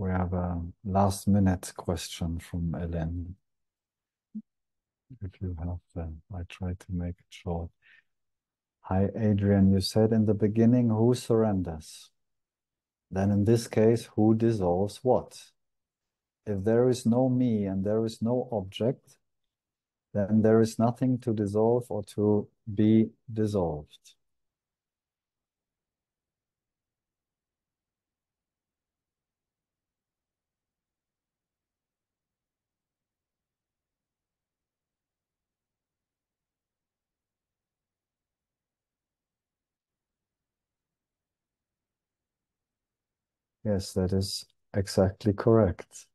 We have a last-minute question from Ellen. If you have them, I try to make it short. Hi, Adrian. You said in the beginning, who surrenders? Then in this case, who dissolves what? If there is no me and there is no object, then there is nothing to dissolve or to be dissolved. Yes, that is exactly correct.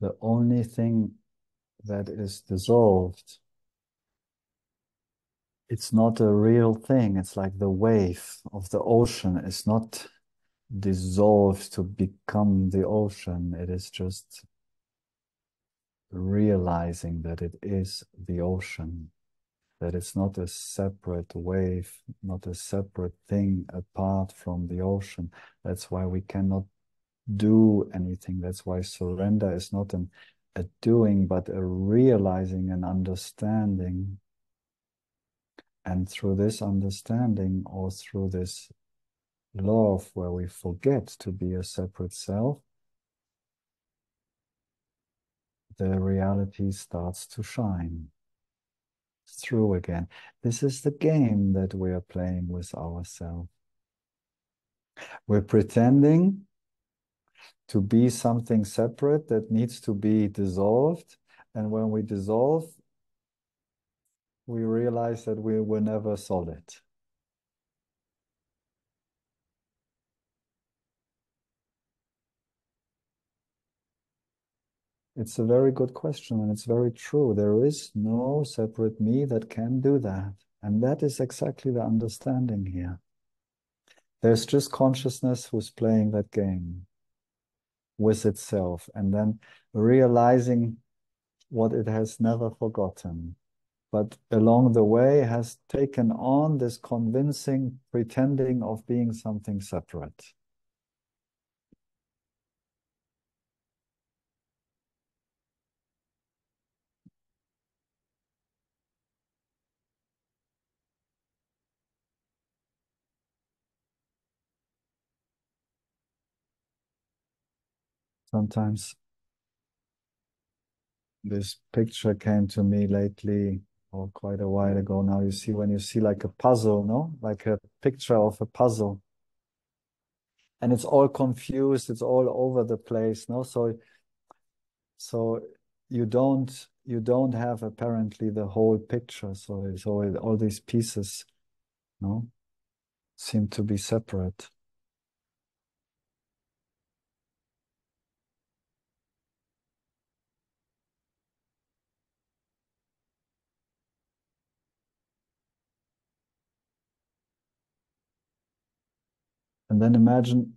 The only thing that is dissolved, it's not a real thing. It's like the wave of the ocean is not dissolves to become the ocean. It is just realizing that it is the ocean, that it's not a separate wave, not a separate thing apart from the ocean. That's why we cannot do anything. That's why surrender is not a doing, but a realizing and understanding. And through this understanding, or through this love, where we forget to be a separate self, the reality starts to shine through again. This is the game that we are playing with ourselves. We're pretending to be something separate that needs to be dissolved, and when we dissolve, we realize that we were never solid. It's a very good question, and it's very true. There is no separate me that can do that. And that is exactly the understanding here. There's just consciousness who's playing that game with itself, and then realizing what it has never forgotten, but along the way has taken on this convincing pretending of being something separate. Sometimes this picture came to me lately, or quite a while ago now. You see, when you see like a puzzle, no? Like a picture of a puzzle. And it's all confused, it's all over the place, no? So you don't have apparently the whole picture. So all these pieces, no, seem to be separate. And then imagine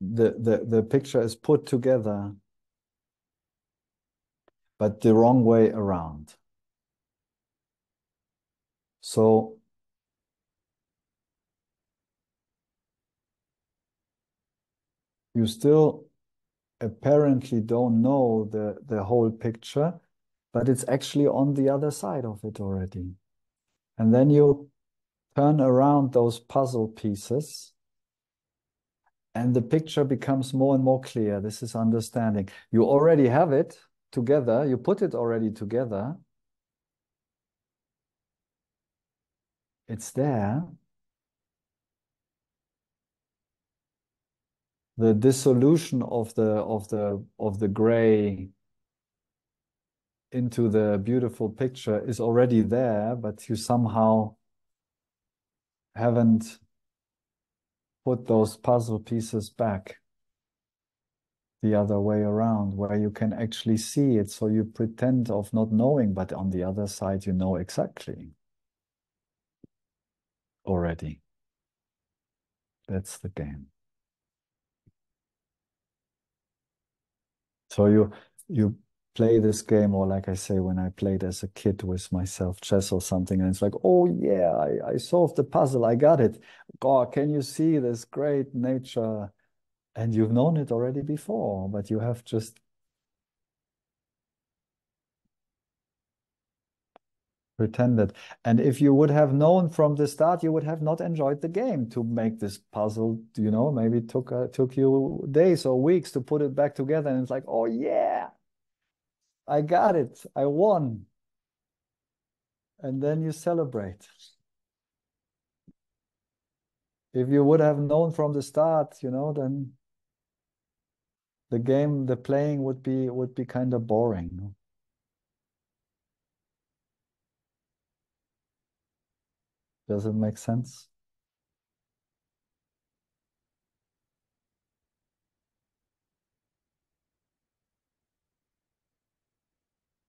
the picture is put together, but the wrong way around. So you still apparently don't know the whole picture, but it's actually on the other side of it already. And then you turn around those puzzle pieces, and the picture becomes more and more clear. This is understanding. You already have it together. You put it already together. It's there. The dissolution of the gray into the beautiful picture is already there, but you somehow haven't put those puzzle pieces back the other way around, where you can actually see it. So you pretend of not knowing, but on the other side, you know exactly already. That's the game. So you play this game, or like I say, when I played as a kid with myself chess or something, and it's like, oh yeah, I solved the puzzle, I got it. God, can you see this great nature? And you've known it already before, but you have just pretended. And if you would have known from the start, you would have not enjoyed the game. To make this puzzle, you know, maybe took you days or weeks to put it back together, and it's like, oh yeah, I got it, I won. And then you celebrate. If you would have known from the start, you know, then the game, the playing would be kind of boring. Does it make sense?